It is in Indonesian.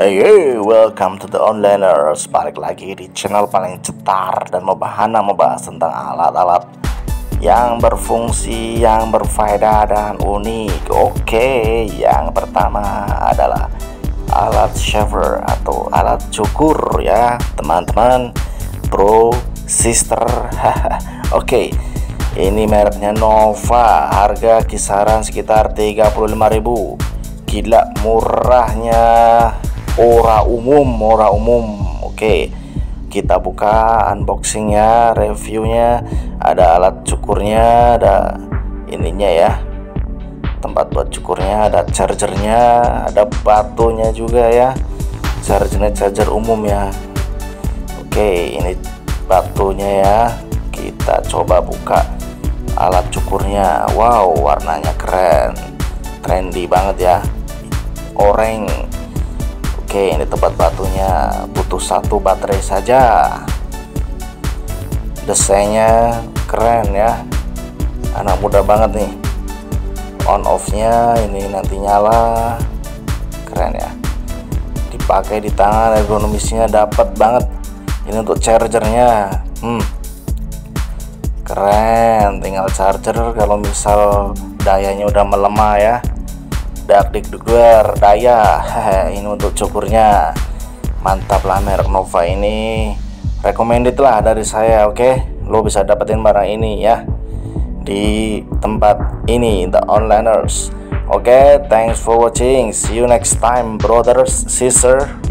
Hey, welcome to the onliners. Balik lagi di channel paling cetar dan membahana membahas tentang alat-alat yang berfungsi, yang berfaedah dan unik. Oke, yang pertama adalah alat shaver atau alat cukur ya, teman-teman, bro, sister. Oke, ini mereknya Nova, harga kisaran sekitar 35.000. Gila murahnya. Ora umum. Oke, kita buka unboxingnya, reviewnya. Ada alat cukurnya, ada ininya ya, tempat buat cukurnya, ada chargernya, ada batunya juga ya. Chargernya charger umum ya. Oke, ini batunya ya. Kita coba buka alat cukurnya. Wow, warnanya keren, trendy banget ya, oranye. Oke, ini tempat batunya, butuh satu baterai saja. Desainnya keren ya, anak muda banget nih. On off-nya ini nanti nyala, keren ya. Dipakai di tangan, ergonomisnya dapat banget. Ini untuk chargernya, keren. Tinggal charger kalau misal dayanya udah melemah ya. Dak-dik-duk-duar daya. Ini untuk cukurnya. Mantap lah merek Nova ini. Recommended lah dari saya, oke? Lo bisa dapetin barang ini ya di tempat ini, The Onliners. Oke, thanks for watching. See you next time, brothers, sister.